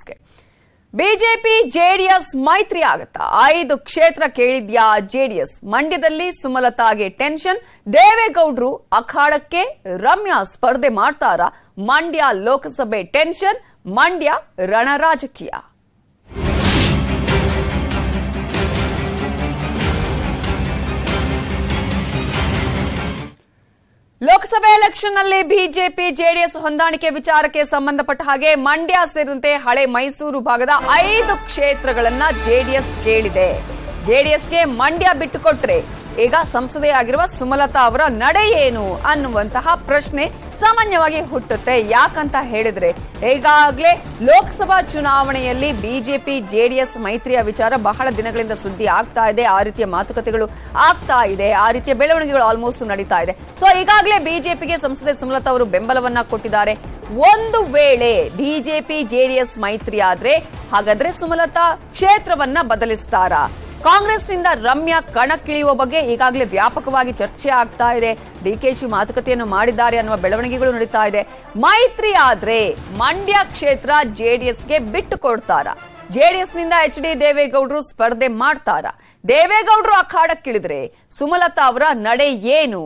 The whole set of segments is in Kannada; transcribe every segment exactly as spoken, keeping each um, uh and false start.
ಛತ್ತೀಸ್‌ಗಢಕ್ಕೆ ಬಿಜೆಪಿ ಜೆಡಿಎಸ್ ಮೈತ್ರಿ ಆಗತ್ತಾ? ಐದು ಕ್ಷೇತ್ರ ಕೇಳಿದ್ಯಾ ಜೆಡಿಎಸ್? ಮಂಡ್ಯದಲ್ಲಿ ಸುಮಲತಾಗೆ ಟೆನ್ಷನ್, ದೇವೇಗೌಡರು ಅಖಾಡಕ್ಕೆ ರಮ್ಯಾ ಸ್ಪರ್ಧೆ ಮಾಡ್ತಾರಾ? ಮಂಡ್ಯ ಲೋಕಸಭೆ ಟೆನ್ಷನ್, ಮಂಡ್ಯ ರಣರಾಜಕೀಯ. लोकसभा एलेक्षन बीजेपी जेडीएस ಹೊಂದಾಣಿಕೆ ವಿಚಾರಕ್ಕೆ ಸಂಬಂಧಪಟ್ಟ ಹಾಗೆ ಮಂಡ್ಯ ಸೇರಿದಂತೆ ಹಳೆ ಮೈಸೂರು ಭಾಗದ ಐದು ಕ್ಷೇತ್ರಗಳನ್ನು ಜೆಡಿಎಸ್ ಕೇಳಿದೆ. ಜೆಡಿಎಸ್ಗೆ ಮಂಡ್ಯ ಬಿಟ್ಟುಕೊಟ್ರೆ ಈಗ ಸಂಸದೆಯಾಗಿರುವ ಸುಮಲತಾ ಅವರ ನಡೆ ಏನು ಅನ್ನುವಂತಹ ಪ್ರಶ್ನೆ ಸಾಮಾನ್ಯವಾಗಿ ಹುಟ್ಟುತ್ತೆ. ಯಾಕಂತ ಹೇಳಿದ್ರೆ ಈಗಾಗಲೇ ಲೋಕಸಭಾ ಚುನಾವಣೆಯಲ್ಲಿ ಬಿಜೆಪಿ ಜೆಡಿಎಸ್ ಮೈತ್ರಿಯ ವಿಚಾರ ಬಹಳ ದಿನಗಳಿಂದ ಸುದ್ದಿ ಆಗ್ತಾ ಇದೆ. ಆ ರೀತಿಯ ಮಾತುಕತೆಗಳು ಆಗ್ತಾ ಇದೆ, ಆ ರೀತಿಯ ಬೆಳವಣಿಗೆಗಳು ಆಲ್ಮೋಸ್ಟ್ ನಡೀತಾ ಇದೆ. ಸೊ ಈಗಾಗಲೇ ಬಿಜೆಪಿಗೆ ಸಂಸದೆ ಸುಮಲತಾ ಅವರು ಬೆಂಬಲವನ್ನ ಕೊಟ್ಟಿದ್ದಾರೆ. ಒಂದು ವೇಳೆ ಬಿಜೆಪಿ ಜೆಡಿಎಸ್ ಮೈತ್ರಿ ಆದ್ರೆ ಹಾಗಾದ್ರೆ ಸುಮಲತಾ ಕ್ಷೇತ್ರವನ್ನ ಬದಲಿಸ್ತಾರಾ? ಕಾಂಗ್ರೆಸ್ನಿಂದ ರಮ್ಯಾ ಕಣಕ್ಕಿಳಿಯುವ ಬಗ್ಗೆ ಈಗಾಗಲೇ ವ್ಯಾಪಕವಾಗಿ ಚರ್ಚೆ ಆಗ್ತಾ ಇದೆ. ಡಿಕೆಶಿ ಮಾತುಕತೆಯನ್ನು ಮಾಡಿದ್ದಾರೆ ಅನ್ನುವ ಬೆಳವಣಿಗೆಗಳು ನಡೀತಾ ಇದೆ. ಮೈತ್ರಿ ಆದ್ರೆ ಮಂಡ್ಯ ಕ್ಷೇತ್ರ ಜೆಡಿಎಸ್ಗೆ ಬಿಟ್ಟು ಕೊಡ್ತಾರಾ? ಜೆಡಿಎಸ್ನಿಂದ ಎಚ್ ಡಿ ದೇವೇಗೌಡರು ಸ್ಪರ್ಧೆ ಮಾಡ್ತಾರಾ? ದೇವೇಗೌಡರು ಅಖಾಡಕ್ಕಿಳಿದ್ರೆ ಸುಮಲತಾ ಅವರ ನಡೆ ಏನು?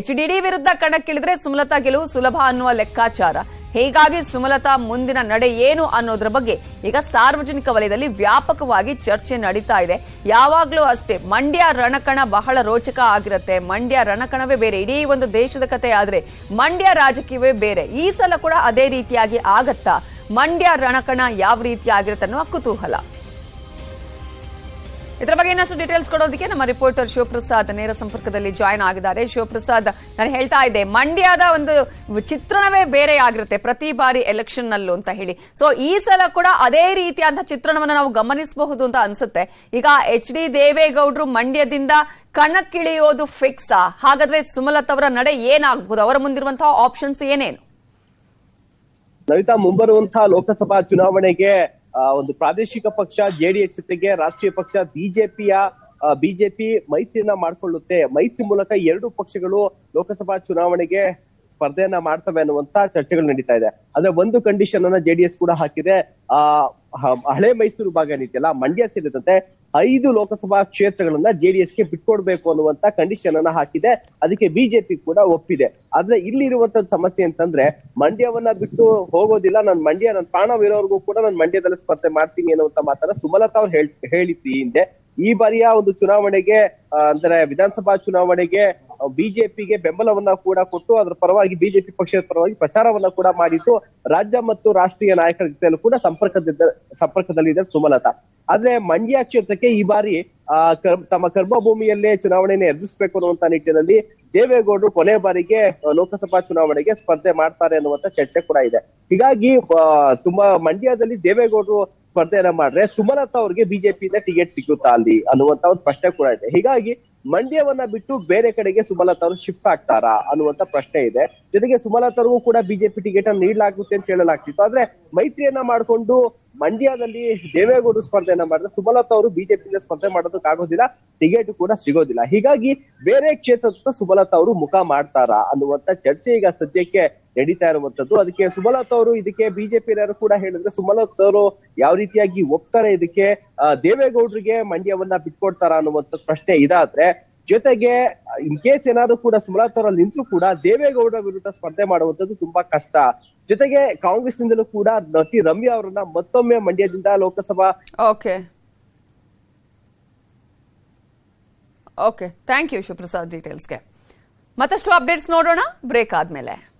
ಎಚ್ ಡಿ ಡಿ ವಿರುದ್ಧ ಕಣಕ್ಕಿಳಿದ್ರೆ ಸುಮಲತಾ ಗೆಲುವು ಸುಲಭ ಅನ್ನುವ ಲೆಕ್ಕಾಚಾರ. ಹೀಗಾಗಿ ಸುಮಲತಾ ಮುಂದಿನ ನಡೆ ಏನು ಅನ್ನೋದ್ರ ಬಗ್ಗೆ ಈಗ ಸಾರ್ವಜನಿಕ ವಲಯದಲ್ಲಿ ವ್ಯಾಪಕವಾಗಿ ಚರ್ಚೆ ನಡೀತಾ ಇದೆ. ಯಾವಾಗಲೂ ಅಷ್ಟೇ ಮಂಡ್ಯ ರಣಕಣ ಬಹಳ ರೋಚಕ ಆಗಿರುತ್ತೆ. ಮಂಡ್ಯ ರಣಕಣವೇ ಬೇರೆ, ಇಡೀ ಒಂದು ದೇಶದ ಕತೆ ಆದ್ರೆ ಮಂಡ್ಯ ರಾಜಕೀಯವೇ ಬೇರೆ. ಈ ಸಲ ಕೂಡ ಅದೇ ರೀತಿಯಾಗಿ ಆಗತ್ತಾ? ಮಂಡ್ಯ ರಣಕಣ ಯಾವ ರೀತಿ ಆಗಿರುತ್ತೆ ಅನ್ನೋ ಕುತೂಹಲ. ಇದರ ಬಗ್ಗೆ ಇನ್ನಷ್ಟು ಡೀಟೇಲ್ಸ್ ಕೊಡೋದಕ್ಕೆ ನಮ್ಮ ರಿಪೋರ್ಟರ್ ಶಿವಪ್ರಸಾದ್ ನೇರ ಸಂಪರ್ಕದಲ್ಲಿ ಜಾಯಿನ್ ಆಗಿದ್ದಾರೆ. ಶಿವಪ್ರಸಾದ್, ನಾನು ಹೇಳ್ತಾ ಇದ್ದೆ ಮಂಡ್ಯದ ಒಂದು ಚಿತ್ರಣವೇ ಬೇರೆ ಆಗಿರುತ್ತೆ ಪ್ರತಿ ಬಾರಿ ಎಲೆಕ್ಷನ್ ನಲ್ಲೂ ಅಂತ ಹೇಳಿ. ಸೊ ಈ ಸಲ ಕೂಡ ಅದೇ ರೀತಿಯಾದಂತಹ ಚಿತ್ರಣವನ್ನು ನಾವು ಗಮನಿಸಬಹುದು ಅಂತ ಅನ್ಸುತ್ತೆ. ಈಗ ಎಚ್ ಡಿ ದೇವೇಗೌಡರು ಮಂಡ್ಯದಿಂದ ಕಣಕ್ಕಿಳಿಯೋದು ಫಿಕ್ಸಾ? ಹಾಗಾದ್ರೆ ಸುಮಲತಾ ಅವರ ನಡೆ ಏನಾಗಬಹುದು? ಅವರ ಮುಂದಿರುವಂತಹ ಆಪ್ಷನ್ಸ್ ಏನೇನು? ನವಿತಾ, ಮುಂಬರುವಂತಹ ಲೋಕಸಭಾ ಚುನಾವಣೆಗೆ ಒಂದು ಪ್ರಾದೇಶಿಕ ಪಕ್ಷ ಜೆಡಿಎಸ್ ಜೊತೆಗೆ ರಾಷ್ಟ್ರೀಯ ಪಕ್ಷ ಬಿಜೆಪಿಯ ಬಿಜೆಪಿ ಮೈತ್ರಿಯನ್ನ ಮಾಡ್ಕೊಳ್ಳುತ್ತೆ. ಮೈತ್ರಿ ಮೂಲಕ ಎರಡು ಪಕ್ಷಗಳು ಲೋಕಸಭಾ ಚುನಾವಣೆಗೆ ಸ್ಪರ್ಧೆಯನ್ನ ಮಾಡ್ತವೆ ಅನ್ನುವಂತ ಚರ್ಚೆಗಳು ನಡೀತಾ ಇದೆ. ಆದ್ರೆ ಒಂದು ಕಂಡೀಷನ್ ಅನ್ನ ಜೆಡಿಎಸ್ ಕೂಡ ಹಾಕಿದೆ. ಆ ಹಳೆ ಮೈಸೂರು ಭಾಗ ಏನಿದೆಯಲ್ಲ, ಮಂಡ್ಯ ಸೇರಿದಂತೆ ಐದು ಲೋಕಸಭಾ ಕ್ಷೇತ್ರಗಳನ್ನ ಜೆಡಿಎಸ್ಗೆ ಬಿಟ್ಕೊಡ್ಬೇಕು ಅನ್ನುವಂತ ಕಂಡೀಷನ್ ಅನ್ನ ಹಾಕಿದೆ. ಅದಕ್ಕೆ ಬಿಜೆಪಿ ಕೂಡ ಒಪ್ಪಿದೆ. ಆದ್ರೆ ಇಲ್ಲಿರುವಂತ ಸಮಸ್ಯೆ ಅಂತಂದ್ರೆ ಮಂಡ್ಯವನ್ನ ಬಿಟ್ಟು ಹೋಗೋದಿಲ್ಲ, ನಾನು ಮಂಡ್ಯ ನನ್ನ ಪ್ರಾಣವಿರೋವರೆಗೂ ಕೂಡ ನಾನು ಮಂಡ್ಯದಲ್ಲಿ ಸ್ಪರ್ಧೆ ಮಾಡ್ತೀನಿ ಅನ್ನುವಂತ ಮಾತನ್ನ ಸುಮಲತಾ ಅವ್ರು ಹೇಳ್ ಹೇಳಿದ್ರಿ ಹಿಂದೆ. ಈ ಬಾರಿಯ ಒಂದು ಚುನಾವಣೆಗೆ ಅಂದ್ರೆ ವಿಧಾನಸಭಾ ಚುನಾವಣೆಗೆ ಬಿಜೆಪಿಗೆ ಬೆಂಬಲವನ್ನ ಕೂಡ ಕೊಟ್ಟು ಅದರ ಪರವಾಗಿ ಬಿಜೆಪಿ ಪಕ್ಷದ ಪರವಾಗಿ ಪ್ರಚಾರವನ್ನ ಕೂಡ ಮಾಡಿದ್ದು. ರಾಜ್ಯ ಮತ್ತು ರಾಷ್ಟ್ರೀಯ ನಾಯಕರ ಜೊತೆಯಲ್ಲೂ ಕೂಡ ಸಂಪರ್ಕದ ಸಂಪರ್ಕದಲ್ಲಿದ್ದಾರೆ ಸುಮಲತಾ. ಆದ್ರೆ ಮಂಡ್ಯ ಕ್ಷೇತ್ರಕ್ಕೆ ಈ ಬಾರಿ ಆ ತಮ್ಮ ಕರ್ಮಭೂಮಿಯಲ್ಲೇ ಚುನಾವಣೆಯನ್ನು ಎದುರಿಸಬೇಕು ಅನ್ನುವಂತ ನಿಟ್ಟಿನಲ್ಲಿ ದೇವೇಗೌಡರು ಕೊನೆ ಬಾರಿಗೆ ಲೋಕಸಭಾ ಚುನಾವಣೆಗೆ ಸ್ಪರ್ಧೆ ಮಾಡ್ತಾರೆ ಅನ್ನುವಂತ ಚರ್ಚೆ ಕೂಡ ಇದೆ. ಹೀಗಾಗಿ ಸುಮ ಮಂಡ್ಯದಲ್ಲಿ ದೇವೇಗೌಡರು ಸ್ಪರ್ಧೆಯನ್ನ ಮಾಡ್ರೆ ಸುಮಲತಾ ಅವ್ರಿಗೆ ಬಿಜೆಪಿಯಿಂದ ಟಿಕೆಟ್ ಸಿಗುತ್ತಾ ಅಲ್ಲಿ ಅನ್ನುವಂತ ಒಂದು ಪ್ರಶ್ನೆ ಕೂಡ ಇದೆ. ಹೀಗಾಗಿ ಮಂಡ್ಯವನ್ನ ಬಿಟ್ಟು ಬೇರೆ ಕಡೆಗೆ ಸುಮಲತಾ ಅವರು ಶಿಫ್ಟ್ ಆಗ್ತಾರಾ ಅನ್ನುವಂತ ಪ್ರಶ್ನೆ ಇದೆ. ಜೊತೆಗೆ ಸುಮಲತಾರಿಗೂ ಕೂಡ ಬಿಜೆಪಿ ಟಿಕೆಟ್ ಅನ್ನು ನೀಡಲಾಗುತ್ತೆ ಅಂತ ಹೇಳಲಾಗ್ತಿತ್ತು. ಆದ್ರೆ ಮೈತ್ರಿಯನ್ನ ಮಾಡಿಕೊಂಡು ಮಂಡ್ಯದಲ್ಲಿ ದೇವೇಗೌಡರು ಸ್ಪರ್ಧೆಯನ್ನ ಮಾಡಿದ್ರೆ ಸುಮಲತಾ ಅವರು ಬಿಜೆಪಿಯಿಂದ ಸ್ಪರ್ಧೆ ಮಾಡೋದಕ್ಕಾಗೋದಿಲ್ಲ, ಟಿಕೆಟ್ ಕೂಡ ಸಿಗೋದಿಲ್ಲ. ಹೀಗಾಗಿ ಬೇರೆ ಕ್ಷೇತ್ರದ ಸುಮಲತಾ ಅವರು ಮುಖ ಮಾಡ್ತಾರಾ ಅನ್ನುವಂತ ಚರ್ಚೆ ಈಗ ಸದ್ಯಕ್ಕೆ ನಡೀತಾ ಇರುವಂತದ್ದು. ಅದಕ್ಕೆ ಸುಮಲತಾ ಅವರು ಇದಕ್ಕೆ ಬಿಜೆಪಿ ಕೂಡ ಹೇಳಿದ್ರೆ ಸುಮಲತಾ ಅವರು ಯಾವ ರೀತಿಯಾಗಿ ಒಪ್ತಾರೆ, ಇದಕ್ಕೆ ದೇವೇಗೌಡರಿಗೆ ಮಂಡ್ಯವನ್ನ ಬಿಟ್ಕೊಡ್ತಾರ ಅನ್ನುವಂತ ಪ್ರಶ್ನೆ ಇದಾದ್ರೆ, ಜೊತೆಗೆ ಇನ್ ಕೇಸ್ ಏನಾದ್ರು ಕೂಡ ಸುಮಲತಾ ಅವರಲ್ಲಿ ನಿಂತರೂ ಕೂಡ ದೇವೇಗೌಡರ ವಿರುದ್ಧ ಸ್ಪರ್ಧೆ ಮಾಡುವಂತದ್ದು ತುಂಬಾ ಕಷ್ಟ. ಜೊತೆಗೆ ಕಾಂಗ್ರೆಸ್ ನಿಂದಲೂ ಕೂಡ ನಟಿ ರಮ್ಯಾ ಅವರನ್ನ ಮತ್ತೊಮ್ಮೆ ಮಂಡ್ಯದಿಂದ Lok Sabha. Okay okay thank you Shivaprasad ಡೀಟೇಲ್ಸ್ಗೆ. ಮತ್ತಷ್ಟು ಅಪ್ಡೇಟ್ಸ್ ನೋಡೋಣ ಬ್ರೇಕ್ ಆದ್ಮೇಲೆ.